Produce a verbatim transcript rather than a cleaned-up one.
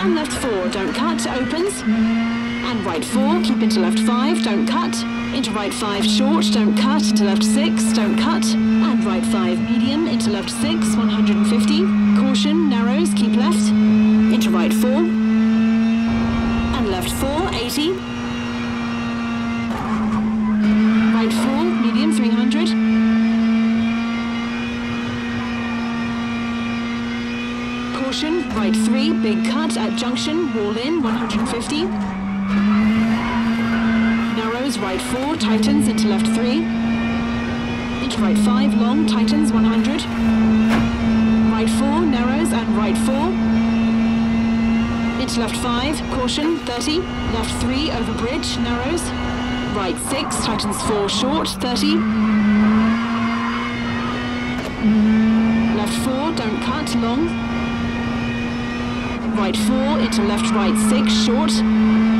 and left four, don't cut, opens, and right four, keep into left five, don't cut, into right five short, don't cut, into left six, don't cut, and right five medium, into left six, one hundred fifty, caution, narrows, keep left, into right four, and left four, eighty, right four, medium, three hundred, right three, big cut at junction, wall in, one hundred fifty. Narrows, right four, tightens into left three. Into right five, long, tightens, one hundred. Right four, narrows and right four. Into left five, caution, thirty. Left three, over bridge, narrows. Right six, tightens four, short, thirty. Left four, don't cut, long. Right four, into left, right six, short.